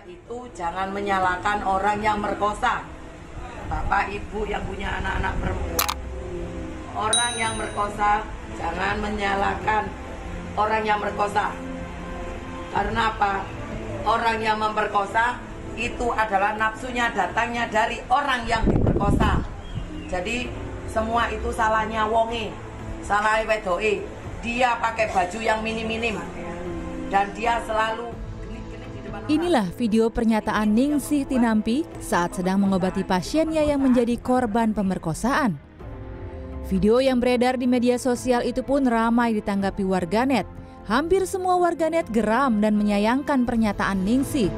Kita itu jangan menyalahkan orang yang merkosa. Bapak ibu yang punya anak-anak perempuan, orang yang merkosa jangan menyalahkan orang yang merkosa. Karena apa? Orang yang memperkosa itu adalah nafsunya datangnya dari orang yang diperkosa. Jadi semua itu salahnya wonge, salah wedoke. Dia pakai baju yang minim-minim dan dia selalu. Inilah video pernyataan Ningsih Tinampi saat sedang mengobati pasiennya yang menjadi korban pemerkosaan. Video yang beredar di media sosial itu pun ramai ditanggapi warganet. Hampir semua warganet geram dan menyayangkan pernyataan Ningsih.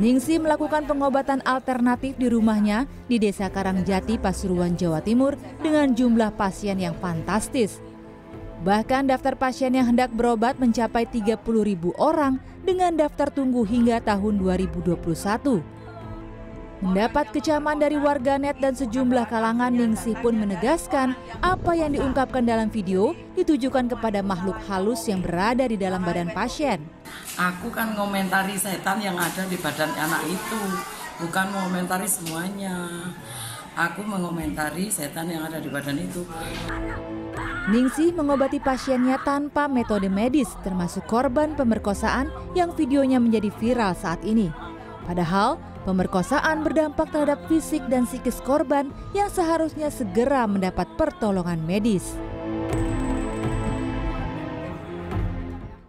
Ningsih melakukan pengobatan alternatif di rumahnya di Desa Karangjati, Pasuruan, Jawa Timur dengan jumlah pasien yang fantastis. Bahkan daftar pasien yang hendak berobat mencapai 30.000 orang dengan daftar tunggu hingga tahun 2021. Mendapat kecaman dari warganet dan sejumlah kalangan, Ningsih pun menegaskan apa yang diungkapkan dalam video ditujukan kepada makhluk halus yang berada di dalam badan pasien. Aku kan ngomentari setan yang ada di badan anak itu, bukan mengomentari semuanya. Aku mengomentari setan yang ada di badan itu. Ningsih mengobati pasiennya tanpa metode medis, termasuk korban pemerkosaan yang videonya menjadi viral saat ini. Padahal, pemerkosaan berdampak terhadap fisik dan psikis korban yang seharusnya segera mendapat pertolongan medis.